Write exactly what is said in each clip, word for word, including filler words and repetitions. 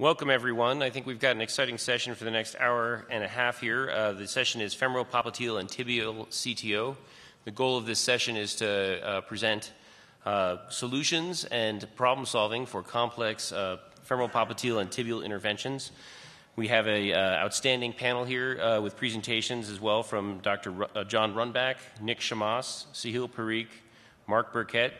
Welcome, everyone. I think we've got an exciting session for the next hour and a half here. Uh, the session is femoral, popliteal, and tibial C T O. The goal of this session is to uh, present uh, solutions and problem solving for complex uh, femoral, popliteal, and tibial interventions. We have an uh, outstanding panel here uh, with presentations as well from Doctor Ru uh, John Rundback, Nick Shamas, Sahil Parikh, Mark Burkett,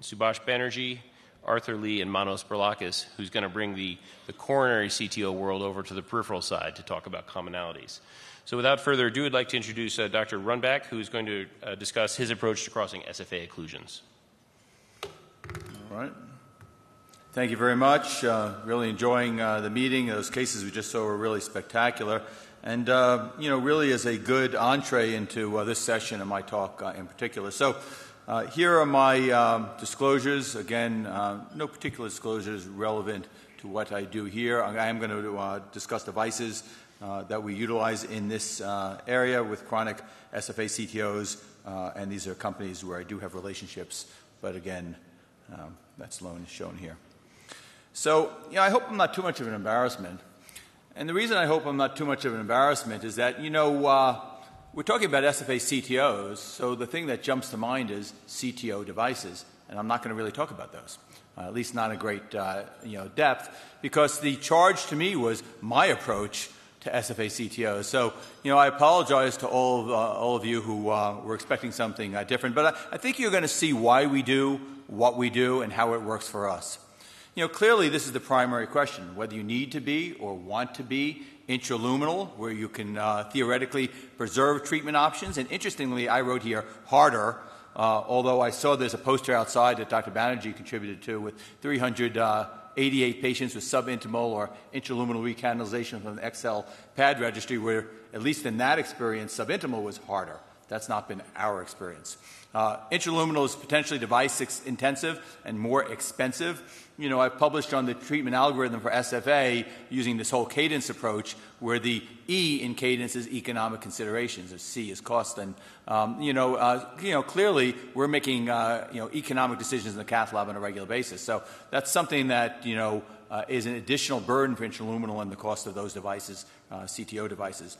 Subhash Banerjee, Arthur Lee, and Manos Berlakis, who's going to bring the, the coronary C T O world over to the peripheral side to talk about commonalities. So without further ado, I'd like to introduce uh, Doctor Rundback, who's going to uh, discuss his approach to crossing S F A occlusions. All right. Thank you very much. Uh, really enjoying uh, the meeting. Those cases we just saw were really spectacular. And, uh, you know, really is a good entree into uh, this session and my talk uh, in particular. So, Uh, here are my um, disclosures. Again, uh, no particular disclosures relevant to what I do here. I am going to uh, discuss devices uh, that we utilize in this uh, area with chronic S F A C T Os, uh, and these are companies where I do have relationships, but again, um, that's shown here. So, you know, I hope I'm not too much of an embarrassment. And the reason I hope I'm not too much of an embarrassment is that, you know, uh, we're talking about S F A C T Os, so the thing that jumps to mind is C T O devices, and I'm not going to really talk about those, uh, at least not in great uh, you know, depth, because the charge to me was my approach to S F A C T Os. So, you know, I apologize to all of, uh, all of you who uh, were expecting something uh, different, but I, I think you're going to see why we do what we do and how it works for us. You know, clearly this is the primary question, whether you need to be or want to be intraluminal, where you can uh, theoretically preserve treatment options. And interestingly, I wrote here harder, uh, although I saw there's a poster outside that Doctor Banerjee contributed to with three hundred eighty-eight patients with subintimal or intraluminal recanalization from the X L PAD registry, where at least in that experience, subintimal was harder. That's not been our experience. Uh, intraluminal is potentially device-intensive and more expensive. You know, I published on the treatment algorithm for S F A using this whole cadence approach where the E in cadence is economic considerations, or C is cost. And, um, you know, uh, you know, clearly we're making, uh, you know, economic decisions in the cath lab on a regular basis. So that's something that, you know, uh, is an additional burden for intraluminal and the cost of those devices, uh, C T O devices.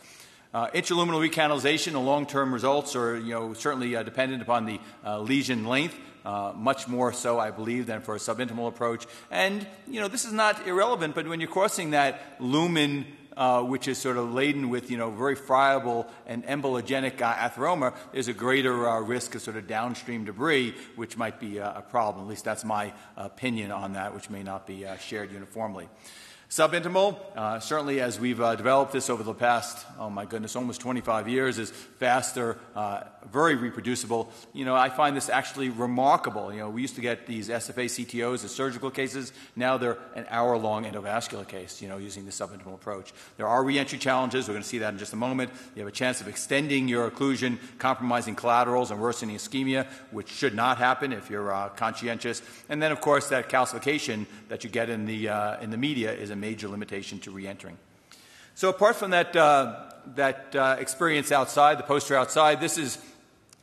Uh, intraluminal recanalization, the long-term results are, you know, certainly uh, dependent upon the uh, lesion length, uh, much more so, I believe, than for a subintimal approach. And, you know, this is not irrelevant, but when you're crossing that lumen, uh, which is sort of laden with, you know, very friable and embologenic uh, atheroma, there's a greater uh, risk of sort of downstream debris, which might be uh, a problem. At least that's my opinion on that, which may not be uh, shared uniformly. Subintimal, uh, certainly as we've uh, developed this over the past, oh my goodness, almost twenty-five years, is faster, uh, very reproducible. You know, I find this actually remarkable. You know, we used to get these S F A C T Os as surgical cases. Now they're an hour-long endovascular case, you know, using the subintimal approach. There are re-entry challenges. We're going to see that in just a moment. You have a chance of extending your occlusion, compromising collaterals, and worsening ischemia, which should not happen if you're uh, conscientious. And then, of course, that calcification that you get in the, uh, in the media is a major limitation to re-entering. So apart from that, uh, that uh, experience outside, the poster outside, this is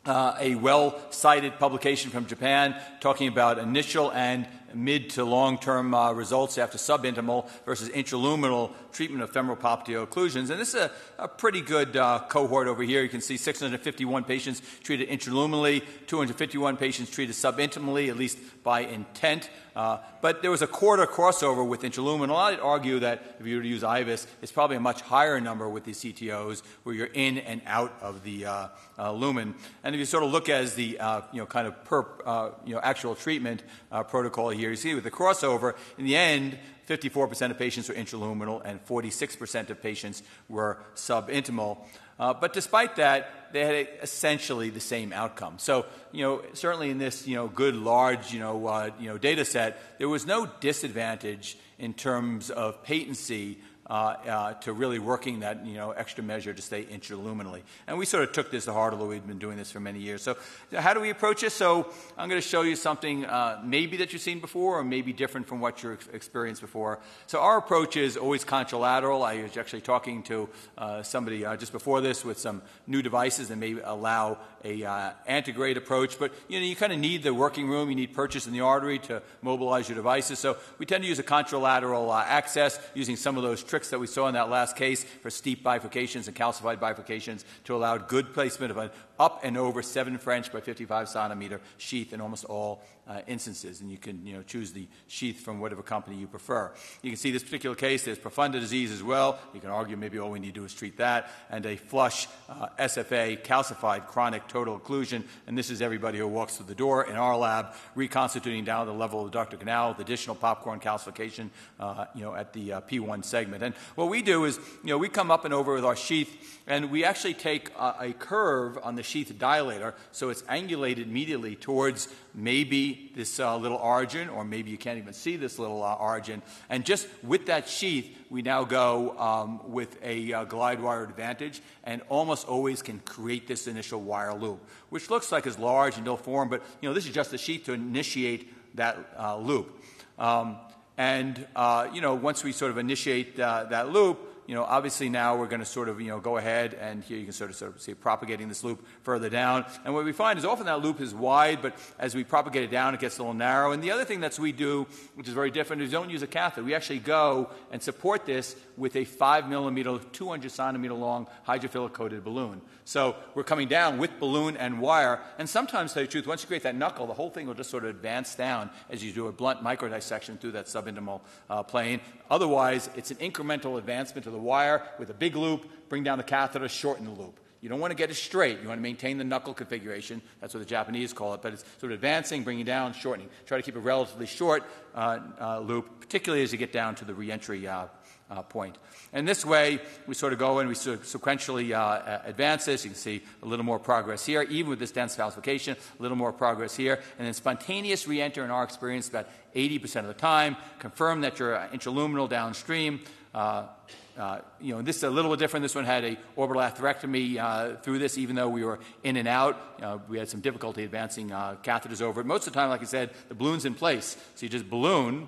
uh, a well-cited publication from Japan talking about initial and mid to long-term uh, results after subintimal versus intraluminal treatment of femoral popliteal occlusions. And this is a, a pretty good uh, cohort over here. You can see six hundred fifty-one patients treated intraluminally, two hundred fifty-one patients treated subintimally, at least by intent. Uh, but there was a quarter crossover with intraluminal. I'd argue that if you were to use I V I S, it's probably a much higher number with these C T Os where you're in and out of the uh, uh, lumen. And if you sort of look as the uh, you know, kind of per, uh, you know, actual treatment uh, protocol here, you see with the crossover, in the end, fifty-four percent of patients were intraluminal and forty-six percent of patients were subintimal. Uh, but despite that, they had essentially the same outcome. So, you know, certainly in this, you know, good large, you know, uh, you know, data set, there was no disadvantage in terms of patency uh, uh, to really working that, you know, extra measure to stay interluminally. And we sort of took this to heart, although we've been doing this for many years. So how do we approach this? So I'm going to show you something uh, maybe that you've seen before or maybe different from what you've experienced before. So our approach is always contralateral. I was actually talking to uh, somebody uh, just before this with some new devices that may allow a uh, antegrade approach. But, you know, you kind of need the working room. You need purchase in the artery to mobilize your devices. So we tend to use a contralateral uh, access using some of those tricks that we saw in that last case for steep bifurcations and calcified bifurcations to allow good placement of an up and over seven French by fifty-five centimeter sheath in almost all uh, instances. And you can, you know, choose the sheath from whatever company you prefer. You can see this particular case, there's profunda disease as well. You can argue maybe all we need to do is treat that. And a flush uh, S F A calcified chronic total occlusion. And this is everybody who walks through the door in our lab, reconstituting down the level of the ductal canal with additional popcorn calcification uh, you know, at the uh, P one segment. And what we do is, you know, we come up and over with our sheath, and we actually take uh, a curve on the sheath dilator, so it's angulated medially towards maybe this uh, little origin, or maybe you can't even see this little uh, origin. And just with that sheath, we now go um, with a uh, glide wire advantage and almost always can create this initial wire loop, which looks like is large and ill-formed, but, you know, this is just the sheath to initiate that uh, loop. Um, and, uh, you know, once we sort of initiate uh, that loop, you know, obviously now we're going to sort of, you know, go ahead, and here you can sort of, sort of see propagating this loop further down. And what we find is often that loop is wide, but as we propagate it down, it gets a little narrow. And the other thing that we do, which is very different, is we don't use a catheter. We actually go and support this with a five millimeter, two hundred centimeter long hydrophilic-coated balloon. So we're coming down with balloon and wire. And sometimes, to tell you the truth, once you create that knuckle, the whole thing will just sort of advance down as you do a blunt microdissection through that subintimal uh, plane. Otherwise, it's an incremental advancement to the wire with a big loop, bring down the catheter, shorten the loop. You don't want to get it straight. You want to maintain the knuckle configuration. That's what the Japanese call it. But it's sort of advancing, bringing down, shortening. Try to keep a relatively short uh, uh, loop, particularly as you get down to the reentry uh, uh, point. And this way, we sort of go and we sort of sequentially uh, advance this. You can see a little more progress here, even with this dense calcification, a little more progress here. And then spontaneous reenter, in our experience, about eighty percent of the time. Confirm that you're intraluminal downstream. Uh, Uh, you know, this is a little bit different. This one had a orbital atherectomy uh, through this, even though we were in and out. Uh, we had some difficulty advancing uh, catheters over it. Most of the time, like I said, the balloon's in place. So you just balloon,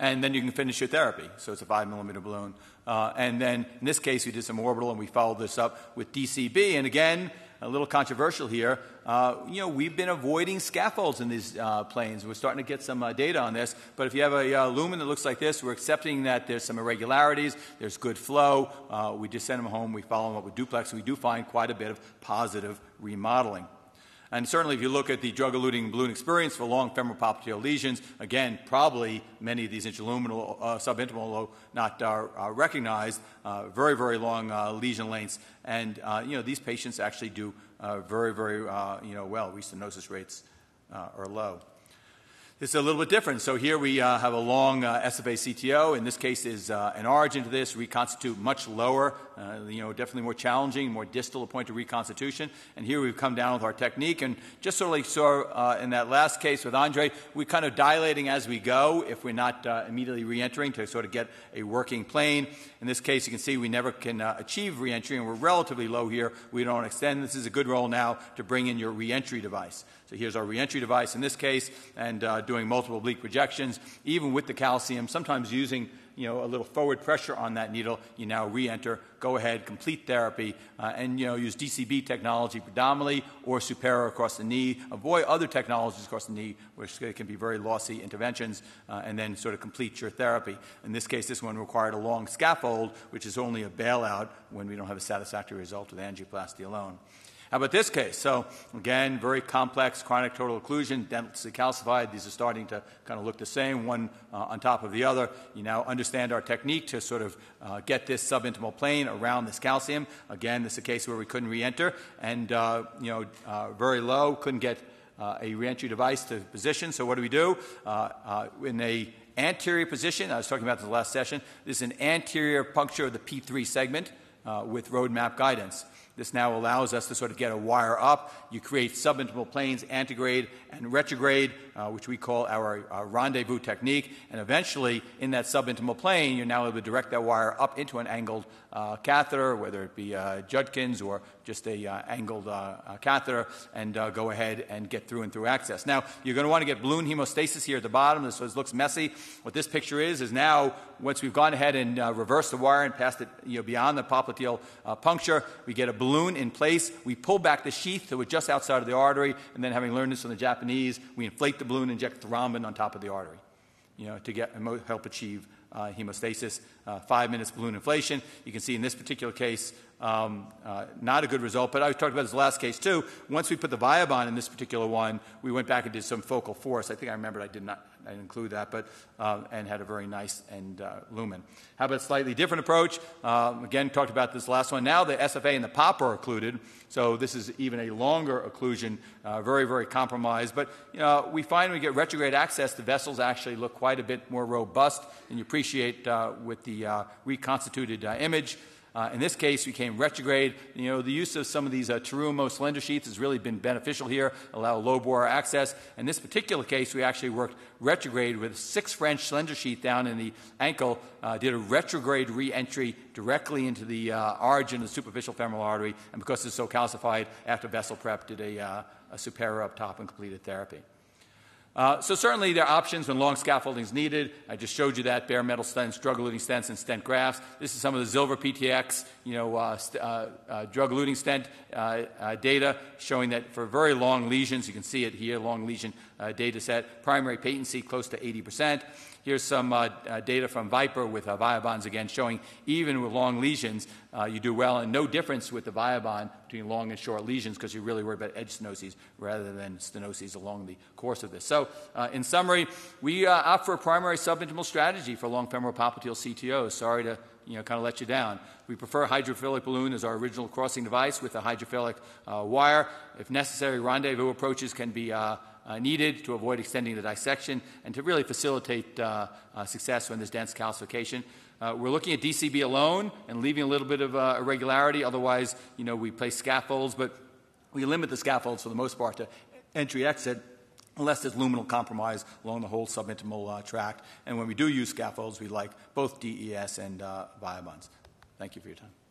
and then you can finish your therapy. So it's a five millimeter balloon. Uh, and then in this case, we did some orbital, and we followed this up with D C B. And again, a little controversial here. Uh, you know, we've been avoiding scaffolds in these uh, planes. We're starting to get some uh, data on this. But if you have a uh, lumen that looks like this, we're accepting that there's some irregularities. There's good flow. Uh, we just send them home. We follow them up with duplex. We do find quite a bit of positive remodeling. And certainly if you look at the drug-eluting balloon experience for long femoral popliteal lesions, again, probably many of these interluminal, uh, subintimal, though not uh, uh, recognized, uh, very, very long uh, lesion lengths. And, uh, you know, these patients actually do uh, very, very, uh, you know, well. Restenosis rates uh, are low. This is a little bit different. So here we uh, have a long uh, S F A C T O. In this case is uh, an origin to this, reconstitute much lower, uh, you know, definitely more challenging, more distal point of reconstitution. And here we've come down with our technique. And just sort of like saw uh, in that last case with Andre, we're kind of dilating as we go if we're not uh, immediately reentering to sort of get a working plane. In this case, you can see we never can uh, achieve reentry, and we're relatively low here. We don't extend. This is a good role now to bring in your reentry device. So here's our reentry device in this case, and uh, doing multiple oblique projections, even with the calcium, sometimes using, you know, a little forward pressure on that needle, you now re-enter, go ahead, complete therapy, uh, and, you know, use D C B technology predominantly or Supera across the knee, avoid other technologies across the knee, which can be very lossy interventions, uh, and then sort of complete your therapy. In this case, this one required a long scaffold, which is only a bailout when we don't have a satisfactory result with angioplasty alone. How about this case? So, again, very complex chronic total occlusion, densely calcified. These are starting to kind of look the same, one uh, on top of the other. You now understand our technique to sort of uh, get this subintimal plane around this calcium. Again, this is a case where we couldn't re-enter and, uh, you know, uh, very low, couldn't get uh, a re-entry device to position. So what do we do? Uh, uh, in a anterior position, I was talking about this in the last session, this is an anterior puncture of the P three segment uh, with roadmap guidance. This now allows us to sort of get a wire up. You create subintimal planes, antigrade and retrograde, uh, which we call our, our rendezvous technique. And eventually, in that subintimal plane, you're now able to direct that wire up into an angled uh, catheter, whether it be uh, Judkins or just a uh, angled uh, uh, catheter, and uh, go ahead and get through and through access. Now, you're going to want to get balloon hemostasis here at the bottom. This looks messy. What this picture is is now, once we've gone ahead and uh, reversed the wire and passed it you know, beyond the popliteal uh, puncture, we get a balloon in place. We pull back the sheath to it just outside of the artery, and then, having learned this from the Japanese, we inflate the balloon and inject thrombin on top of the artery, you know, to get help achieve uh, hemostasis. Uh, five minutes balloon inflation. You can see in this particular case, Um, uh, not a good result, but I talked about this last case too. Once we put the Viabahn in this particular one, we went back and did some focal force. I think I remembered I did not I didn't include that, but uh, and had a very nice and uh, lumen. How about a slightly different approach? Um, again, talked about this last one. Now the S F A and the pop are occluded, so this is even a longer occlusion, uh, very very compromised. But you know, we find when we get retrograde access, the vessels actually look quite a bit more robust, and you appreciate uh, with the uh, reconstituted uh, image. Uh, in this case, we came retrograde. You know, the use of some of these uh, Terumo slender sheaths has really been beneficial here, allow low bore access. In this particular case, we actually worked retrograde with six French slender sheath down in the ankle, uh, did a retrograde re-entry directly into the uh, origin of the superficial femoral artery, and because it's so calcified, after vessel prep, did a, uh, a Supera up top and completed therapy. Uh, so certainly there are options when long scaffolding is needed. I just showed you that, bare metal stents, drug-eluting stents, and stent grafts. This is some of the Zilver P T X you know, uh, uh, uh, drug-eluting stent uh, uh, data, showing that for very long lesions, you can see it here, long lesion uh, data set, primary patency close to eighty percent. Here's some uh, uh, data from Viper with uh, Viabahns, again, showing even with long lesions, uh, you do well, and no difference with the Viabahn between long and short lesions because you really worry about edge stenoses rather than stenoses along the course of this. So uh, in summary, we uh, opt for a primary subintimal strategy for long femoral popliteal C T Os. Sorry to you know, kind of let you down. We prefer hydrophilic balloon as our original crossing device with a hydrophilic uh, wire. If necessary, rendezvous approaches can be uh, Uh, needed to avoid extending the dissection and to really facilitate uh, uh, success when there's dense calcification. Uh, we're looking at D C B alone and leaving a little bit of uh, irregularity. Otherwise, you know, we place scaffolds, but we limit the scaffolds for the most part to entry-exit unless there's luminal compromise along the whole subintimal uh, tract. And when we do use scaffolds, we like both D E S and uh, Viabahns. Thank you for your time.